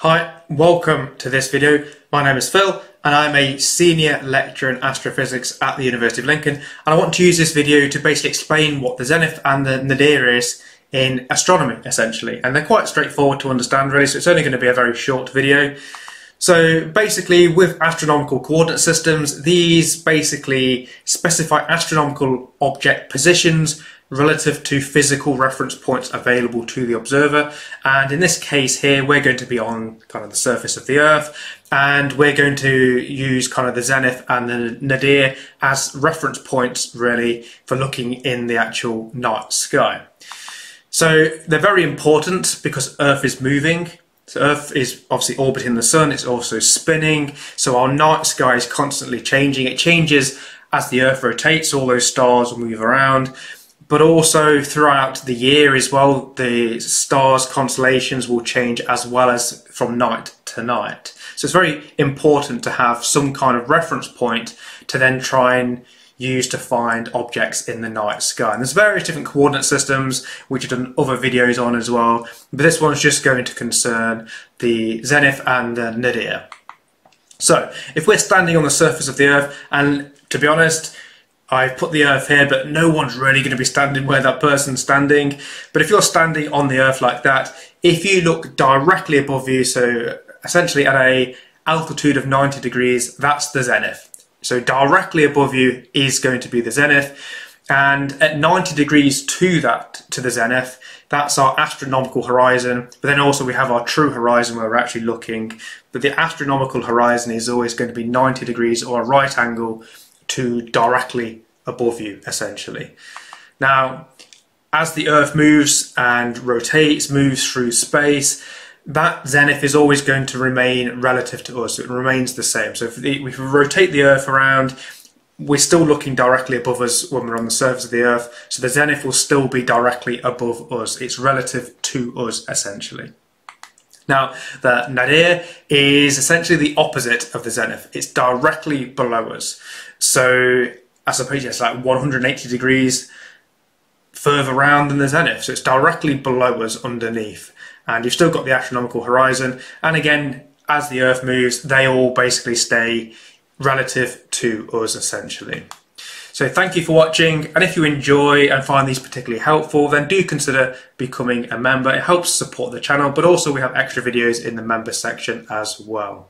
Hi, welcome to this video. My name is Phil and I'm a senior lecturer in astrophysics at the University of Lincoln, and I want to use this video to basically explain what the zenith and the nadir is in astronomy essentially, and they're quite straightforward to understand really, so it's only going to be a very short video. So basically with astronomical coordinate systems, these basically specify astronomical object positions relative to physical reference points available to the observer, and in this case here we're going to be on kind of the surface of the Earth, and we're going to use kind of the zenith and the nadir as reference points really for looking in the actual night sky. So they're very important because Earth is moving. So Earth is obviously orbiting the Sun, it's also spinning, so our night sky is constantly changing. It changes as the Earth rotates, all those stars will move around. But also throughout the year as well, the stars, constellations will change as well as from night to night. So it's very important to have some kind of reference point to then try and use to find objects in the night sky. And there's various different coordinate systems which I've done other videos on as well, but this one's just going to concern the zenith and the nadir. So if we're standing on the surface of the Earth, and to be honest, I've put the Earth here, but no one's really going to be standing where that person's standing. But if you're standing on the Earth like that, if you look directly above you, so essentially at an altitude of 90 degrees, that's the zenith. So directly above you is going to be the zenith. And at 90 degrees to the zenith, that's our astronomical horizon. But then also we have our true horizon where we're actually looking. But the astronomical horizon is always going to be 90 degrees or a right angle to directly above you essentially. Now as the Earth moves and rotates, moves through space, that zenith is always going to remain relative to us, it remains the same. So if we rotate the Earth around, we're still looking directly above us when we're on the surface of the Earth, so the zenith will still be directly above us, it's relative to us essentially. Now, the nadir is essentially the opposite of the zenith. It's directly below us. So, I suppose it's like 180 degrees further round than the zenith. So it's directly below us underneath. And you've still got the astronomical horizon. And again, as the Earth moves, they all basically stay relative to us, essentially. So thank you for watching, and if you enjoy and find these particularly helpful, then do consider becoming a member. It helps support the channel, but also we have extra videos in the member section as well.